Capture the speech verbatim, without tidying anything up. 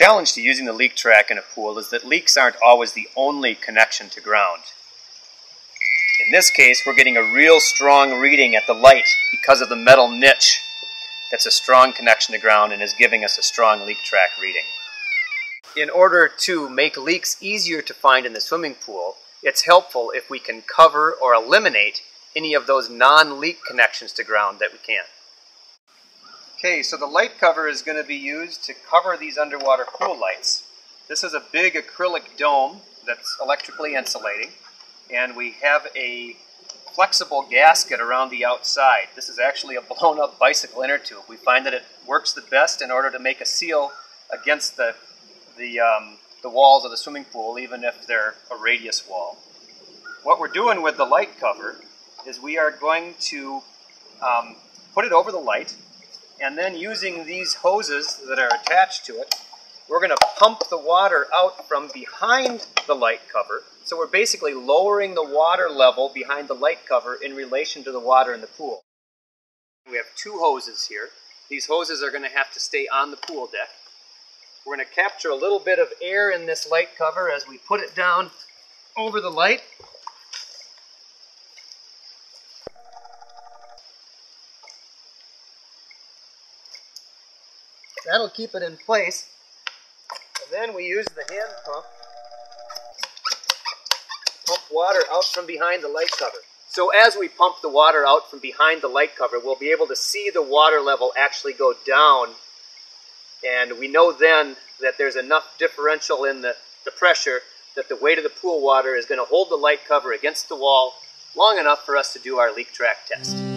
challenge to using the LeakTrac in a pool is that leaks aren't always the only connection to ground. In this case, we're getting a real strong reading at the light because of the metal niche. That's a strong connection to ground and is giving us a strong LeakTrac reading. In order to make leaks easier to find in the swimming pool, it's helpful if we can cover or eliminate any of those non-leak connections to ground that we can. Okay, so the light cover is going to be used to cover these underwater pool lights. This is a big acrylic dome that's electrically insulating, and we have a flexible gasket around the outside. This is actually a blown-up bicycle inner tube. We find that it works the best in order to make a seal against the, the, um, the walls of the swimming pool, even if they're a radius wall. What we're doing with the light cover is we are going to um, put it over the light, and then using these hoses that are attached to it, we're going to pump the water out from behind the light cover. So we're basically lowering the water level behind the light cover in relation to the water in the pool. We have two hoses here. These hoses are going to have to stay on the pool deck. We're going to capture a little bit of air in this light cover as we put it down over the light. That'll keep it in place. Then we use the hand pump, pump water out from behind the light cover. So as we pump the water out from behind the light cover, we'll be able to see the water level actually go down. And we know then that there's enough differential in the, the pressure that the weight of the pool water is going to hold the light cover against the wall long enough for us to do our LeakTrac test.